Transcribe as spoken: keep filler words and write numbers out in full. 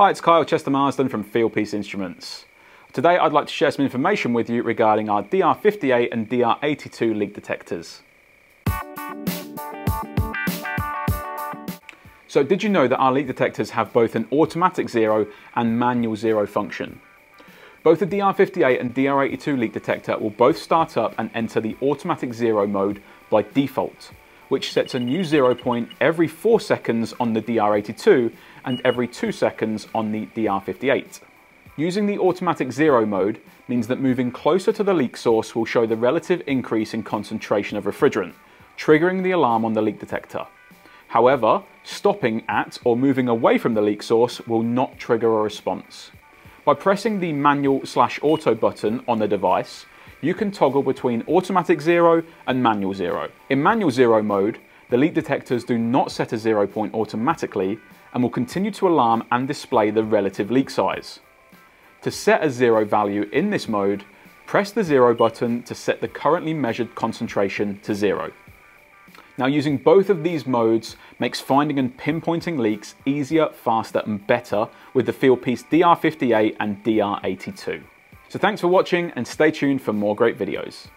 Hi, it's Kyle Chester-Marsden from Fieldpiece Instruments. Today I'd like to share some information with you regarding our D R fifty-eight and D R eighty-two leak detectors. So did you know that our leak detectors have both an automatic zero and manual zero function? Both the D R fifty-eight and D R eighty-two leak detector will both start up and enter the automatic zero mode by default, which sets a new zero point every four seconds on the D R eighty-two and every two seconds on the D R fifty-eight. Using the automatic zero mode means that moving closer to the leak source will show the relative increase in concentration of refrigerant, triggering the alarm on the leak detector. However, stopping at or moving away from the leak source will not trigger a response. By pressing the manual slash auto button on the device, you can toggle between automatic zero and manual zero. In manual zero mode, the leak detectors do not set a zero point automatically and will continue to alarm and display the relative leak size. To set a zero value in this mode, press the zero button to set the currently measured concentration to zero. Now, using both of these modes makes finding and pinpointing leaks easier, faster and better with the Fieldpiece D R fifty-eight and D R eighty-two. So thanks for watching and stay tuned for more great videos.